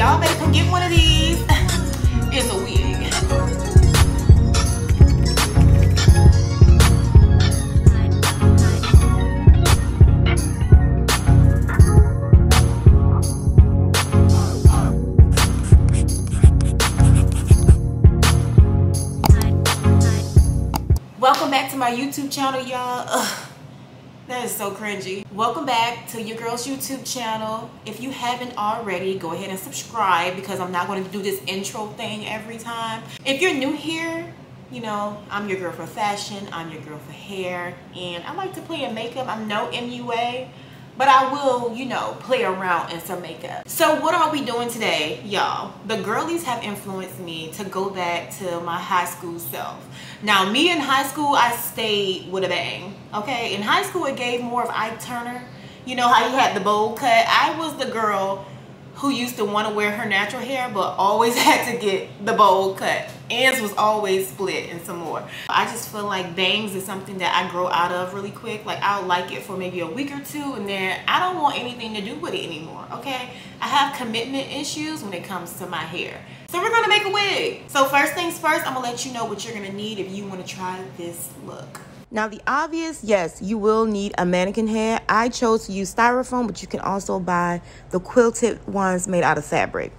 Y'all better come get one of these. It's a wig. Welcome back to my YouTube channel, y'all. That is so cringy. Welcome back to your girl's YouTube channel. If you haven't already, go ahead and subscribe because I'm not going to do this intro thing every time. If you're new here, you know, I'm your girl for fashion, I'm your girl for hair, and I like to play in makeup. I'm no MUA, but I will, you know, play around in some makeup. So what are we doing today, y'all? The girlies have influenced me to go back to my high school self. Now, me in high school, I stayed with a bang, okay? In high school, it gave more of Ike Turner. You know how you had the bowl cut? I was the girl who used to want to wear her natural hair, but always had to get the bowl cut. Ends was always split and some more. I just feel like bangs is something that I grow out of really quick. Like, I'll like it for maybe a week or two, and then I don't want anything to do with it anymore, okay? I have commitment issues when it comes to my hair. So we're gonna make a wig. So first things first, I'm gonna let you know what you're gonna need if you wanna try this look. Now the obvious, yes, you will need a mannequin head. I chose to use styrofoam, but you can also buy the quilted ones made out of fabric.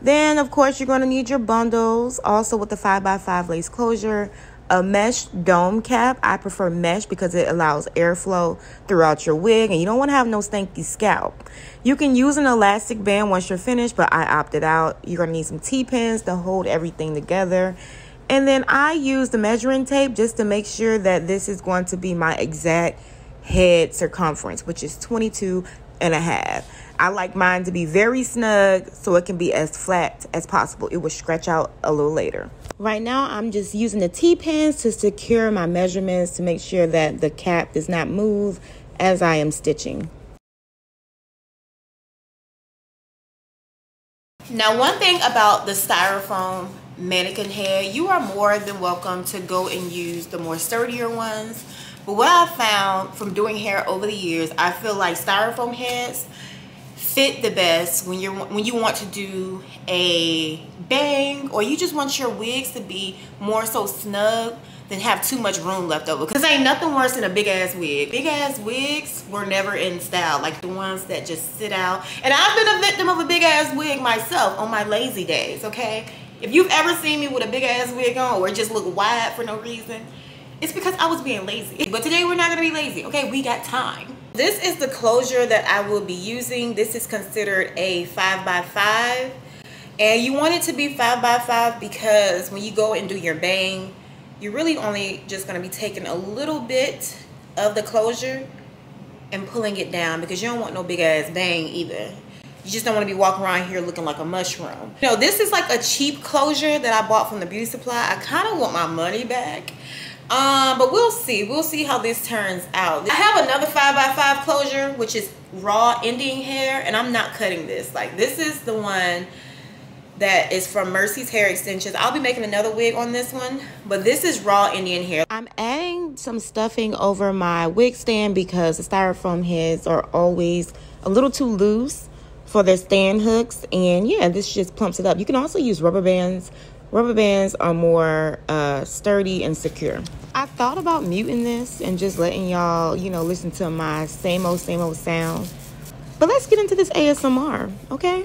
Then of course you're gonna need your bundles, also with the 5x5 lace closure, a mesh dome cap. I prefer mesh because it allows airflow throughout your wig and you don't want to have no stanky scalp. You can use an elastic band once you're finished, but I opted out. You're going to need some T-pins to hold everything together. And then I use the measuring tape just to make sure that this is going to be my exact head circumference, which is 22.5. I like mine to be very snug so it can be as flat as possible. It will stretch out a little later. Right now, I'm just using the T-pins to secure my measurements to make sure that the cap does not move as I am stitching. Now, one thing about the styrofoam mannequin head, you are more than welcome to go and use the more sturdier ones. But what I found from doing hair over the years, I feel like styrofoam heads fit the best when you want to do a bang, or you just want your wigs to be more so snug than have too much room left over, because ain't nothing worse than a big ass wig. Big ass wigs were never in style, like the ones that just sit out. And I've been a victim of a big ass wig myself on my lazy days, okay? If you've ever seen me with a big ass wig on or just look wide for no reason, it's because I was being lazy. But today we're not gonna be lazy, okay? We got time. This is the closure that I will be using. This is considered a 5x5. And you want it to be 5x5 because when you go and do your bang, you're really only just gonna be taking a little bit of the closure and pulling it down, because you don't want no big ass bang either. You just don't wanna be walking around here looking like a mushroom. You know, this is like a cheap closure that I bought from the beauty supply. I kinda want my money back. But we'll see how this turns out. I have another 5x5 closure, which is raw ending hair, and I'm not cutting this. Like, this is the one that is from Mercy's Hair Extensions. I'll be making another wig on this one, but this is raw Indian hair. I'm adding some stuffing over my wig stand because the styrofoam heads are always a little too loose for their stand hooks, and yeah, this just plumps it up. You can also use rubber bands. Rubber bands are more sturdy and secure. I thought about muting this and just letting y'all, you know, listen to my same old sound. But let's get into this ASMR, okay?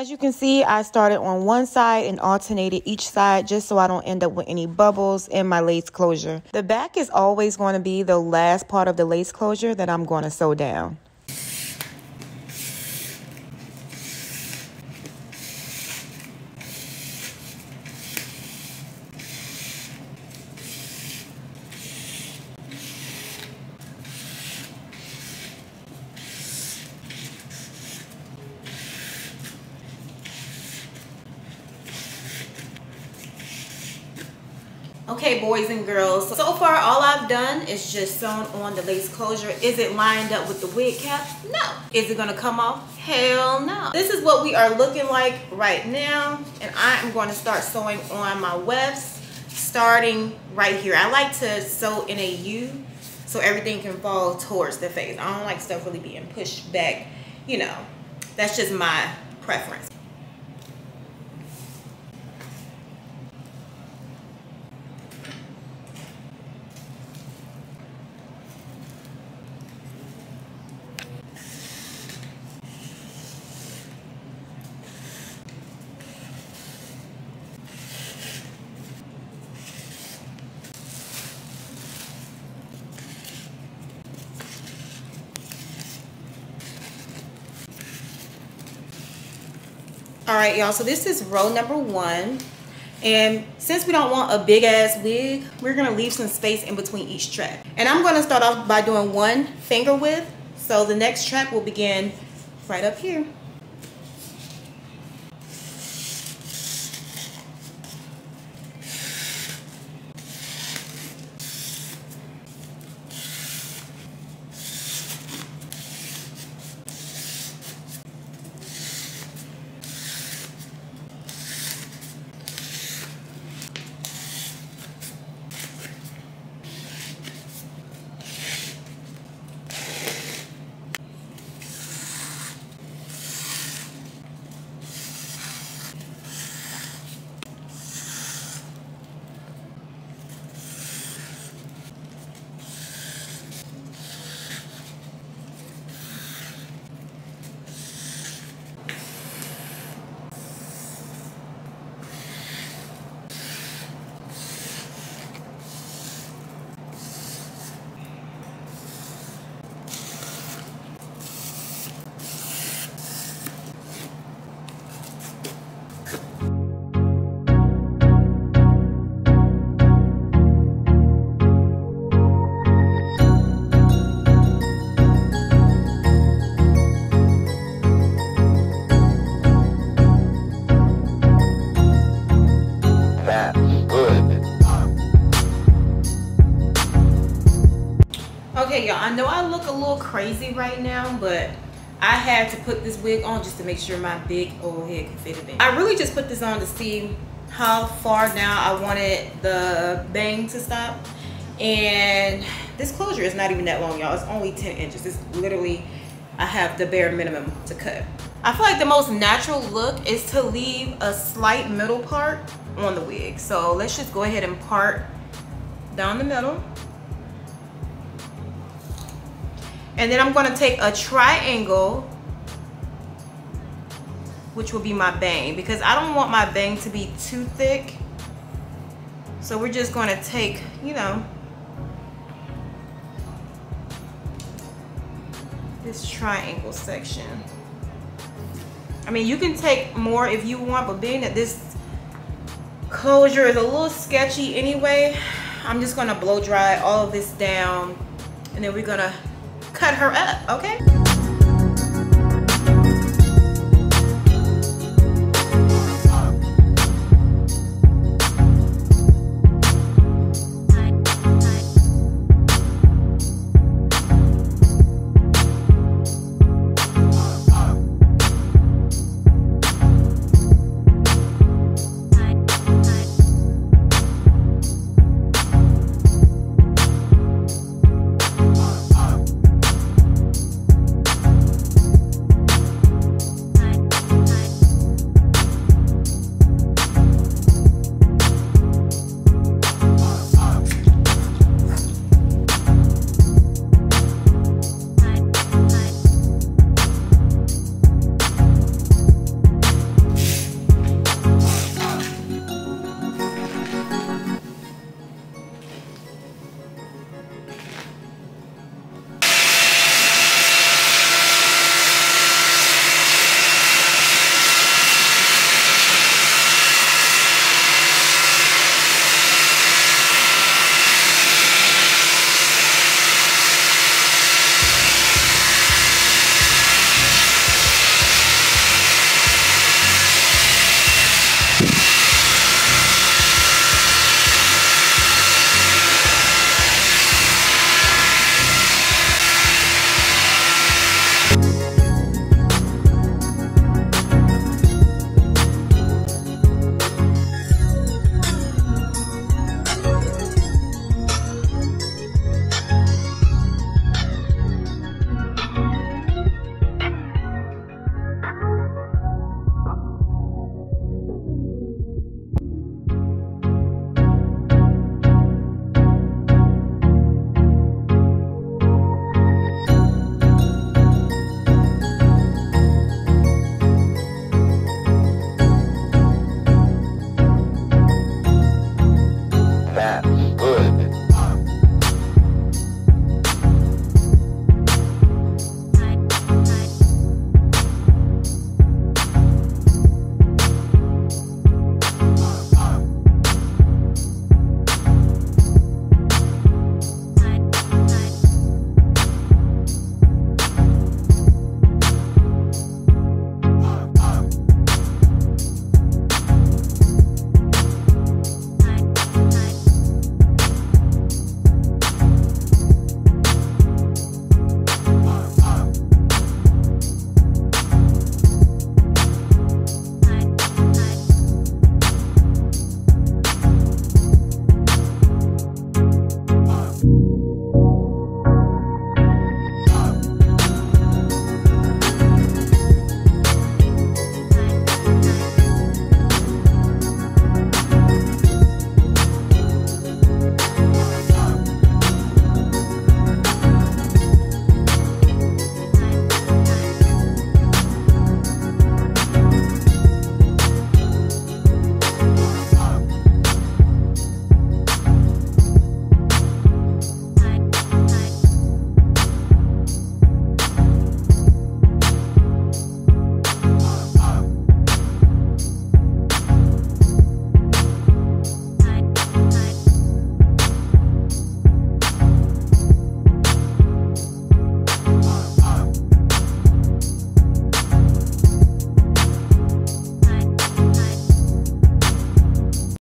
As you can see, I started on one side and alternated each side just so I don't end up with any bubbles in my lace closure. The back is always going to be the last part of the lace closure that I'm going to sew down. Okay, boys and girls, so far all I've done is just sewn on the lace closure. Is it lined up with the wig cap? No. Is it gonna come off? Hell no. This is what we are looking like right now, and I am going to start sewing on my wefts starting right here. I like to sew in a U so everything can fall towards the face. I don't like stuff really being pushed back, you know. That's just my preference. All right, y'all, so this is row number one, and since we don't want a big ass wig, we're gonna leave some space in between each trap. And I'm gonna start off by doing one finger width, so the next trap will begin right up here. I know I look a little crazy right now, but I had to put this wig on just to make sure my big old head can fit it in. I really just put this on to see how far down I wanted the bang to stop. And this closure is not even that long, y'all. It's only 10 inches. It's literally, I have the bare minimum to cut. I feel like the most natural look is to leave a slight middle part on the wig. So let's just go ahead and part down the middle. And then I'm going to take a triangle, which will be my bang, because I don't want my bang to be too thick. So we're just going to take, you know, this triangle section. I mean, you can take more if you want, but being that this closure is a little sketchy anyway, I'm just going to blow dry all of this down, and then we're going to cut her up, okay?